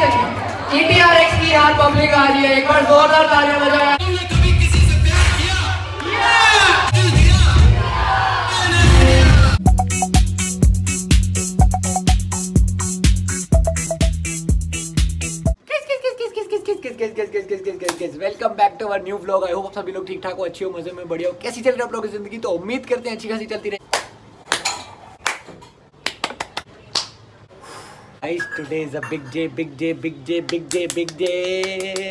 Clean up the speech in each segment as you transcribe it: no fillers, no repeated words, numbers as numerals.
Ladies ईटीआरएक्स की यार public आ रही है, एक बार जोरदार तालियां बजाएं। Welcome back to our new vlog. I hope आप सभी लोग ठीक ठाक हो, अच्छे हो, मजे में, बढ़िया हो। कैसी चल रही है आप लोगों की जिंदगी? तो उम्मीद करते हैं अच्छी खासी चलती रहे। Guys, today is a big day, big day, big day, big day, big day.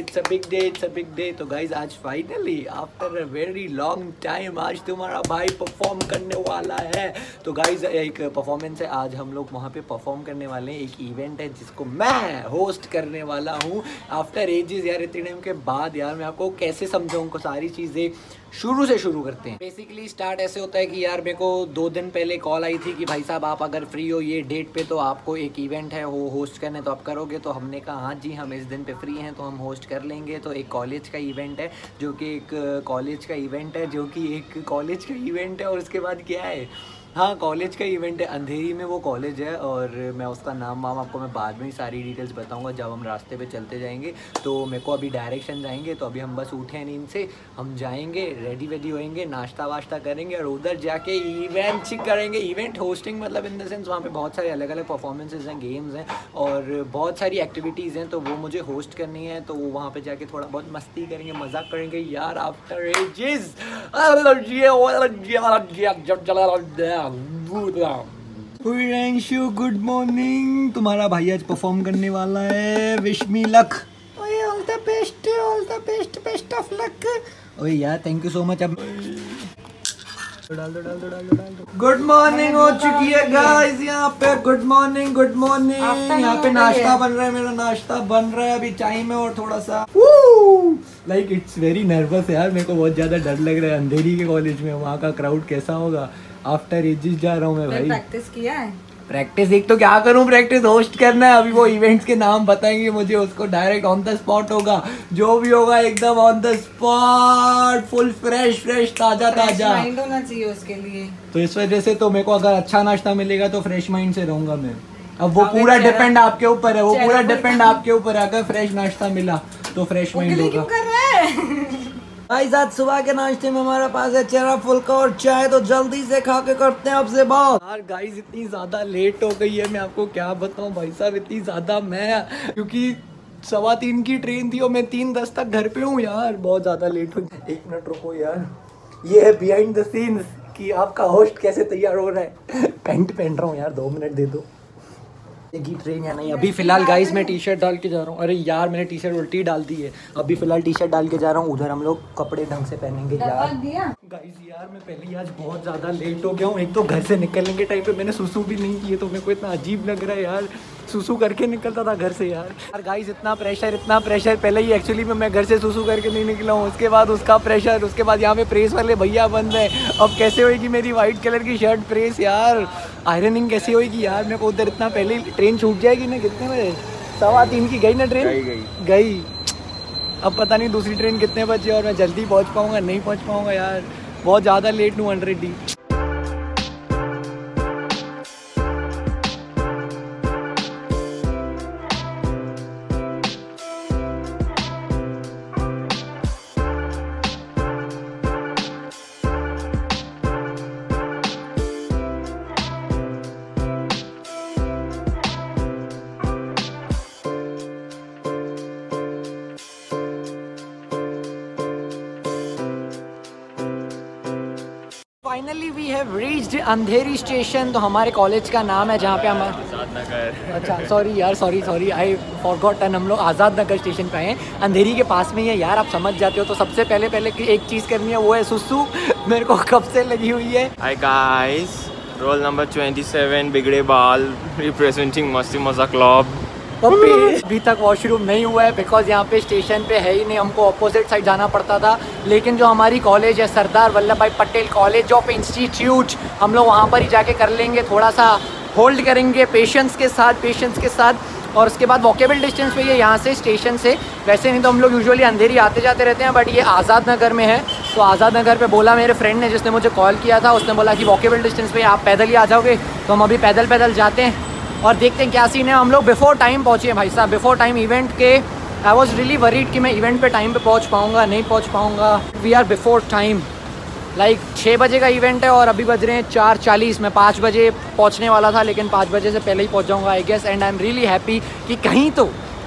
It's a big day, it's a big day. तो guys, आज finally after a very long time आज तुम्हारा भाई परफॉर्म करने वाला है। तो guys, एक परफॉर्मेंस है आज, हम लोग वहाँ पे परफॉर्म करने वाले हैं। एक इवेंट है जिसको मैं होस्ट करने वाला हूँ आफ्टर एजेस। यार इतने टाइम के बाद यार मैं आपको कैसे समझाऊँ, सारी चीज़ें शुरू से शुरू करते हैं। बेसिकली स्टार्ट ऐसे होता है कि यार मेरे को 2 दिन पहले कॉल आई थी कि भाई साहब आप अगर फ्री हो ये डेट पे तो आपको एक इवेंट है वो होस्ट करने, तो आप करोगे? तो हमने कहा हाँ जी हम इस दिन पे फ्री हैं तो हम होस्ट कर लेंगे। तो एक कॉलेज का इवेंट है जो कि एक कॉलेज का इवेंट है जो कि एक कॉलेज का इवेंट है, और उसके बाद क्या है, हाँ कॉलेज का इवेंट है अंधेरी में। वो कॉलेज है और मैं उसका नाम वाम आपको मैं बाद में ही सारी डिटेल्स बताऊंगा जब हम रास्ते पे चलते जाएंगे। तो मेरे को अभी डायरेक्शन जाएंगे, तो अभी हम बस उठे नींद से, हम जाएंगे, रेडी वेडी होएंगे, नाश्ता वाश्ता करेंगे और उधर जाके इवेंट करेंगे। इवेंट होस्टिंग मतलब इन द सेंस वहाँ पर बहुत सारे अलग अलग परफॉर्मेंसेज हैं, गेम्स हैं और बहुत सारी एक्टिविटीज़ हैं, तो वो मुझे होस्ट करनी है। तो वहाँ पर जाके थोड़ा बहुत मस्ती करेंगे, मजाक करेंगे यार आफ्टर एजेस। गुड मॉर्निंग, तुम्हारा भाई आज परफॉर्म करने वाला है। Wish me luck, all the best, all the best, best of luck. ओए यार थैंक यू सो मच। अब गुड मॉर्निंग हो चुकी है गाइस यहाँ पे। Good morning, good morning. यहाँ पे नाश्ता बन रहा है, मेरा नाश्ता बन रहा है अभी टाइम है और थोड़ा सा लाइक इट्स वेरी नर्वस यार, मेरे को बहुत ज़्यादा डर लग रहा है। अंधेरी के कॉलेज में वहाँ का क्राउड कैसा होगा, आफ्टर एजेस जा रहा हूँ मैं भाई। प्रैक्टिस किया है? प्रैक्टिस एक तो क्या करूँ, प्रैक्टिस होस्ट करना है। अभी वो इवेंट्स के नाम बताएंगे मुझे, उसको डायरेक्ट ऑन द स्पॉट होगा, जो भी होगा एकदम on the spot, full fresh fresh ताजा ताजा माइंड होना चाहिए उसके लिए। तो इस वजह से तो मेरे को अगर अच्छा नाश्ता मिलेगा तो फ्रेश माइंड से रहूंगा मैं। अब वो पूरा डिपेंड आपके ऊपर है, वो पूरा डिपेंड आपके ऊपर है। अगर फ्रेश नाश्ता मिला तो फ्रेश माइंड होगा। गाइस आज सुबह के नाश्ते में हमारे पास है चेहरा फुल्का और चाय, तो जल्दी से खा के करते हैं आपसे बात। यार गाइस इतनी ज़्यादा लेट हो गई है, मैं आपको क्या बताऊं भाई साहब, इतनी ज़्यादा मैं क्योंकि 3:15 की ट्रेन थी और मैं 3:10 तक घर पे हूँ यार, बहुत ज़्यादा लेट हो गई। 1 मिनट रुको यार, ये है बिहाइंड द सीन्स कि आपका होस्ट कैसे तैयार हो रहा है। पैंट पहन रहा हूँ यार, 2 मिनट दे दो। की ट्रेन या नहीं अभी फिलहाल गाइस मैं टी शर्ट डाल के जा रहा हूँ। अरे यार मैंने टी शर्ट उल्टी डाल दी है, अभी फिलहाल टी शर्ट डाल के जा रहा हूँ। उधर हम लोग कपड़े ढंग से पहनेंगे यार। गाइस यार मैं पहले आज बहुत ज़्यादा लेट हो गया हूँ। एक तो घर से निकलने के टाइम पे मैंने सुसु भी नहीं किए, तो मेरे को इतना अजीब लग रहा है यार। सुसु करके निकलता था घर से यार। यार गाइस इतना प्रेशर, इतना प्रेशर। पहले ही एक्चुअली मैं घर से सुसु करके नहीं निकला हूँ, उसके बाद उसका प्रेशर, उसके बाद यहाँ पे प्रेस वाले भैया बंद है। अब कैसे होएगी मेरी वाइट कलर की शर्ट प्रेस यार, आयरनिंग कैसे होएगी यार। मेरे को उधर इतना पहले ट्रेन छूट जाएगी ना, कितने बजे 3:15 की गई ना ट्रेन, गई। अब पता नहीं दूसरी ट्रेन कितने बजे और मैं जल्दी पहुँच पाऊँगा नहीं पहुँच पाऊँगा यार, बहुत ज़्यादा लेट हूँ already. Finally we have reached Andheri station. तो हमारे कॉलेज का नाम है जहाँ पे हम आज़ाद नगर, अच्छा सॉरी यार, सॉरी आई फॉरगॉटन। हम लोग आज़ाद नगर स्टेशन पे आए हैं, अंधेरी के पास में ही है यार, आप समझ जाते हो। तो सबसे पहले एक चीज़ करनी है, वो है सुसु, मेरे को कब से लगी हुई है। हाय गाइस, रोल नंबर 27 बिगड़े बाल, रिप्रेजेंटिंग मस्ती मजा क्लब। अभी तक वॉशरूम नहीं हुआ है बिकॉज यहाँ पे स्टेशन पे है ही नहीं, हमको अपोजिट साइड जाना पड़ता था। लेकिन जो हमारी कॉलेज है सरदार वल्लभ भाई पटेल कॉलेज ऑफ इंस्टीट्यूट, हम लोग वहाँ पर ही जाके कर लेंगे। थोड़ा सा होल्ड करेंगे पेशेंस के साथ और उसके बाद वॉकेबल डिस्टेंस पे ये यहाँ से स्टेशन से, वैसे नहीं तो हम लोग यूजुअली अंधेरी आते जाते रहते हैं, बट ये आज़ाद नगर में है। तो आज़ाद नगर पे बोला मेरे फ्रेंड ने, जिसने मुझे कॉल किया था, उसने बोला कि वॉकेबल डिस्टेंस पे आप पैदल ही आ जाओगे, तो हम अभी पैदल जाते हैं। और देखते हैं क्या सीन है। हम लोग बिफोर टाइम पहुँचे हैं भाई साहब, बिफोर टाइम इवेंट के। आई वॉज रियली वरीड कि मैं इवेंट पे टाइम पे पहुँच पाऊँगा नहीं पहुँच पाऊँगा। We are before time, like 6 बजे का इवेंट है और अभी बज रहे हैं 4:40। मैं 5 बजे पहुँचने वाला था लेकिन 5 बजे से पहले ही पहुँच जाऊँगा I guess. And I am really happy कि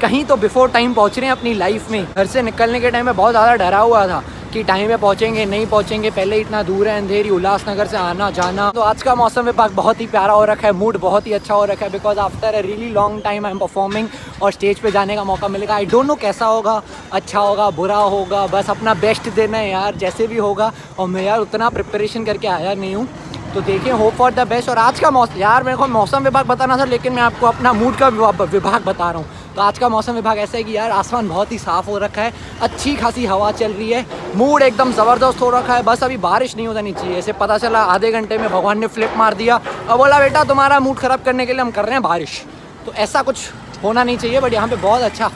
कहीं तो बिफोर टाइम पहुँच रहे हैं अपनी लाइफ में। घर से निकलने के टाइम में बहुत ज़्यादा डरा हुआ था कि टाइम पे पहुँचेंगे नहीं पहुँचेंगे, पहले इतना दूर है अंधेरी उल्हासनगर से आना जाना। तो आज का मौसम विभाग बहुत ही प्यारा हो रखा है, मूड बहुत ही अच्छा हो रखा है because after a really long time I am performing और स्टेज पे जाने का मौका मिलेगा। आई डोंट नो कैसा होगा, अच्छा होगा बुरा होगा, बस अपना बेस्ट देना है यार जैसे भी होगा। और मैं यार उतना प्रिपरेशन करके आया नहीं हूँ, तो देखिए होप फॉर द बेस्ट। और आज का मौसम यार, मेरे को मौसम विभाग बताना था लेकिन मैं आपको अपना मूड का विभाग बता रहा हूँ। तो आज का मौसम विभाग ऐसा है कि यार आसमान बहुत ही साफ़ हो रखा है, अच्छी खासी हवा चल रही है, मूड एकदम ज़बरदस्त हो रखा है। बस अभी बारिश नहीं होनी चाहिए, ऐसे पता चला आधे घंटे में भगवान ने फ्लिप मार दिया और बोला बेटा तुम्हारा मूड ख़राब करने के लिए हम कर रहे हैं बारिश, तो ऐसा कुछ होना नहीं चाहिए। बट यहाँ पर बहुत अच्छा,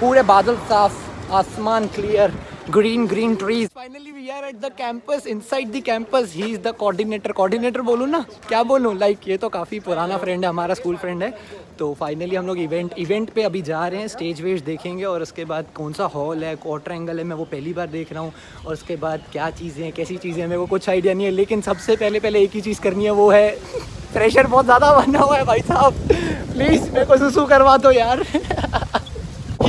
पूरे बादल साफ, आसमान clear, green trees. Finally we are at the campus, inside the campus. He is the coordinator बोलूँ ना, क्या बोलूँ, लाइक ये तो काफ़ी पुराना फ्रेंड है हमारा, स्कूल फ्रेंड है। तो फाइनली हम लोग इवेंट पे अभी जा रहे हैं, स्टेज वेज देखेंगे और उसके बाद कौन सा हॉल है, क्वार्टर एंगल है, मैं वो पहली बार देख रहा हूँ। और उसके बाद क्या चीज़ें हैं कैसी चीज़ें हैं मेरे को कुछ आइडिया नहीं है। लेकिन सबसे पहले एक ही चीज़ करनी है, वो है प्रेशर बहुत ज़्यादा बना हुआ है भाई साहब, प्लीज़ मेरे को सुसु करवा दो यार।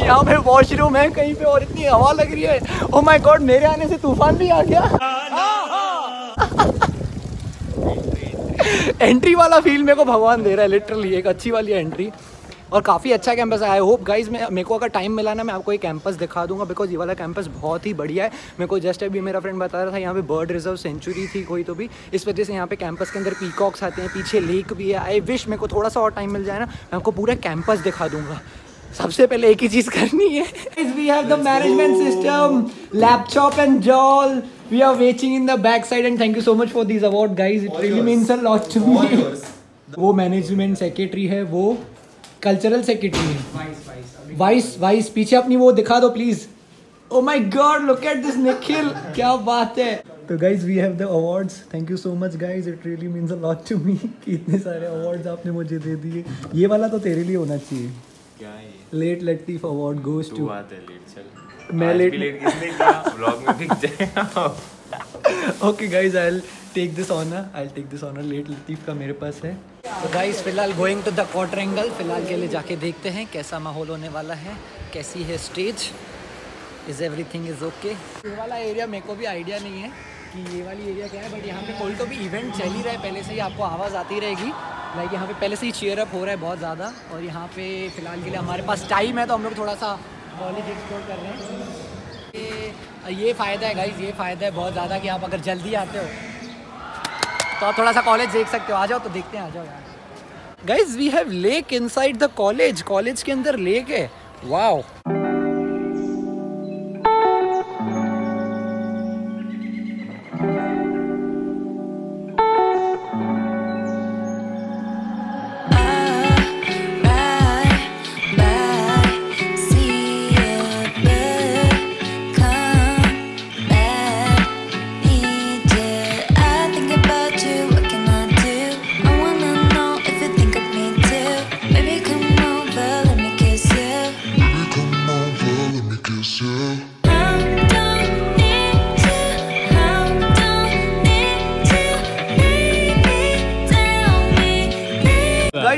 यहाँ पे वॉशरूम है कहीं पे और इतनी हवा लग रही है, ओह माय गॉड मेरे आने से तूफान भी आ गया। एंट्री वाला फील मेरे को भगवान दे रहा है लिटरली, एक अच्छी वाली एंट्री और काफ़ी अच्छा कैंपस है। आई होप गाइज मेरे को अगर टाइम मिला ना मैं आपको ये कैंपस दिखा दूंगा बिकॉज ये वाला कैंपस बहुत ही बढ़िया है। मेरे को जस्ट अभी मेरा फ्रेंड बता रहा था यहाँ पे बर्ड रिजर्व सेंचुरी थी कोई तो भी, इस वजह से यहाँ पे कैंपस के अंदर पीकॉक्स आते हैं, पीछे लेक भी है। आई विश मेरे को थोड़ा सा और टाइम मिल जाए ना, मैं आपको पूरा कैंपस दिखा दूंगा। सबसे पहले एक ही चीज़ करनी है। We have the management system, laptop and जॉल। We are waiting in the backside and thank you so much for these award guys, it really means a lot to me. वो management secretary है, वो cultural secretary है, vice पीछे अपनी वो दिखा दो please. Oh my god look at this Nikhil, क्या बात है। तो guys we have the awards, thank you so much guys, it really means a lot to me कि इतने सारे awards आपने मुझे दे दिए। ये वाला तो तेरे लिए होना चाहिए, क्या है late latif award goes to, मैं लेट किसने किया व्लॉग में दिख जाएगा। Okay guys I will take this honour late Latif का मेरे पास है। तो गाइस फिलहाल going to the quarter angle, फिलहाल के लिए जाके देखते हैं कैसा माहौल होने वाला है, कैसी है stage, is everything is okay. ये वाला एरिया मेरे को भी आइडिया नहीं है कि ये वाली एरिया क्या है, बट यहाँ पे कोई तो भी इवेंट चल ही रहा है पहले से ही, आपको आवाज़ आती रहेगी। लाइक यहाँ पे पहले से ही चीयर अप हो रहा है बहुत ज़्यादा और यहाँ पे फिलहाल के लिए हमारे पास टाइम है तो हम लोग थोड़ा सा कॉलेज एक्सप्लोर कर रहे हैं। ये फ़ायदा है गाइज, ये फ़ायदा है बहुत ज़्यादा कि आप अगर जल्दी आते हो तो आप थोड़ा सा कॉलेज देख सकते हो। आ जाओ तो देखते हैं, आ जाओ यार। Guys we have lake inside the college, college के अंदर लेक है, वाओ।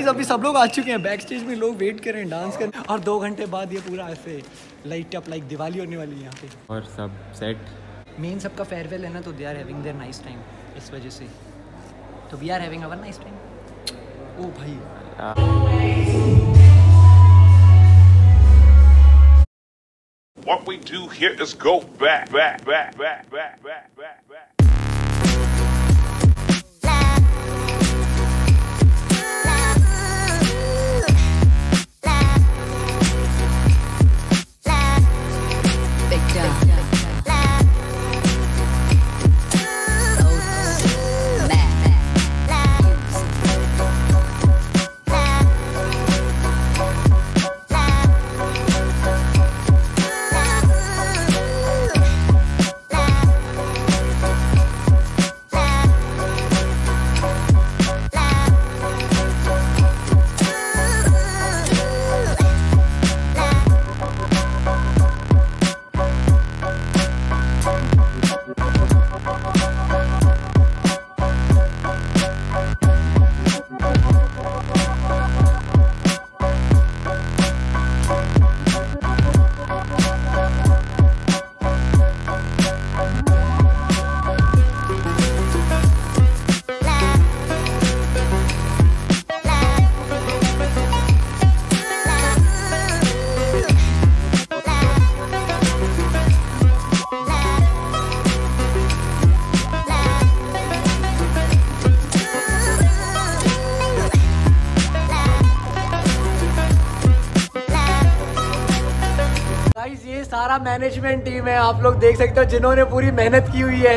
अभी सब लोग आ चुके हैं, बैक स्टेज में लोग वेट कर रहे हैं डांस कर, और 2 घंटे बाद ये पूरा ऐसे लाइट अप लाइक दिवाली होने वाली है यहाँ पे और सब सेट। मेन सबका फेयरवेल है ना, तो they are having their nice time, इस वजह से तो we are having our nice time. ओ भाई What we do here is go back. सारा मैनेजमेंट टीम है, आप लोग देख सकते हो जिन्होंने पूरी मेहनत की हुई है,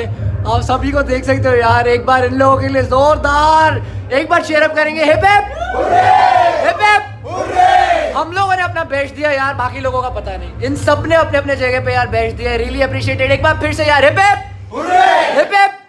आप सभी को देख सकते हो यार। एक बार इन लोगों के लिए जोरदार एक बार शेयर अप करेंगे। Hip hip hip hip. हम लोगों ने अपना बेस्ट दिया यार, बाकी लोगों का पता नहीं। इन सब ने अपने अपने जगह पे यार बेस्ट दिया, रियली अप्रिशिएटेड। एक बार फिर से यार hip hip hip hip.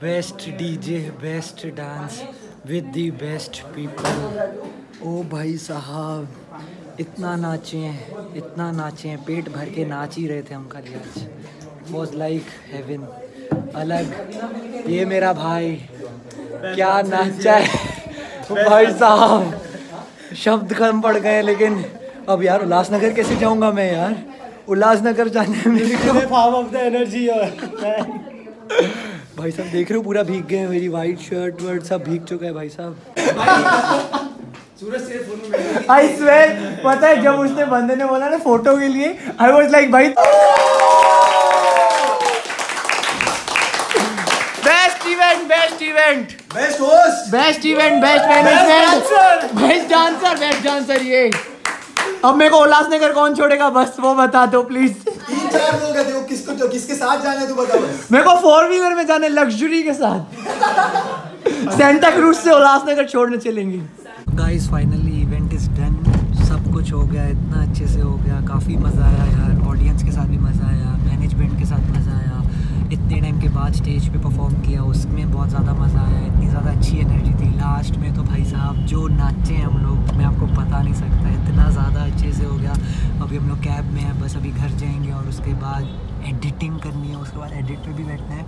Best DJ, best dance with the best people. ओ भाई साहब, इतना नाचे हैं, पेट भर के नाच ही रहे थे हम खाली आज। वॉज लाइक हेवन, अलग। ये मेरा भाई क्या नाचा है भाई साहब, शब्द कम पड़ गए। लेकिन अब यार उल्हासनगर कैसे जाऊंगा मैं यार, उल्हासनगर जाने में फॉर्म ऑफ द एनर्जी है। भाई साहब देख रहे हो पूरा भीग गए, मेरी वाइट शर्ट वर्ट सब भीग चुका है भाई साहब। सूरज से फोन में आई स्वेयर, पता है जब उसने बंदे ने बोला ना फोटो के लिए, आई वाज लाइक भाई best event best host, best event, best management, best dancer. ये अब मेरे को उल्हासनगर कौन छोड़ेगा बस वो बता दो प्लीज। लोग किसको तो, किसके साथ जाना है तू बता। मेरे को 4 व्हीलर में जाने, लग्जरी के साथ। सेंटा क्रूज से उल्हासनगर छोड़ने चलेंगे। Guys finally event is done, सब कुछ हो गया, इतना अच्छे से हो गया। काफ़ी मज़ा आया यार, ऑडियंस के साथ भी मज़ा आया, मैनेजमेंट के साथ मज़ा आया। इतने टाइम के बाद स्टेज पे परफॉर्म किया, उसमें बहुत ज़्यादा मज़ा आया। इतनी ज़्यादा अच्छी एनर्जी थी। लास्ट में तो भाई साहब जो नाचे हैं हम लोग, मैं आपको बता नहीं सकता, इतना ज़्यादा अच्छे से हो गया। अभी हम लोग कैब में हैं, बस अभी घर जाएंगे और उसके बाद एडिटिंग करनी है, उसके बाद एडिट पर भी बैठना है।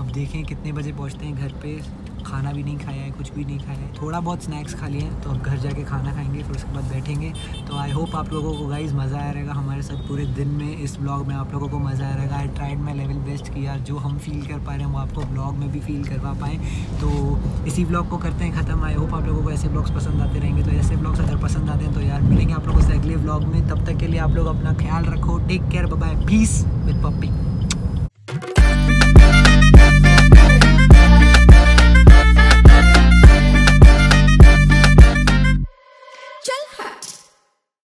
अब देखें कितने बजे पहुँचते हैं घर पर। खाना भी नहीं खाया है, कुछ भी नहीं खाया है, थोड़ा बहुत स्नैक्स खा लिए हैं। तो अब घर जाके खाना खाएंगे, फिर उसके बाद बैठेंगे। तो आई होप आप लोगों को गाइस मज़ा आया रहेगा। हमारे साथ पूरे दिन में इस ब्लॉग में आप लोगों को मज़ा आया रहेगा। I tried my level best किया, जो हम फील कर पा रहे हैं वो आपको ब्लॉग में भी फील करवा पाएँ। तो इसी ब्लॉग को करते हैं ख़त्म। आई होप आप लोगों को ऐसे ब्लॉग्स पसंद आते रहेंगे। तो ऐसे ब्लॉग्स अगर पसंद आते हैं तो यार मिलेंगे आप लोगों से अगले ब्लॉग में। तब तक के लिए आप लोग अपना ख्याल रखो, take care, bye bye, peace with Pappi.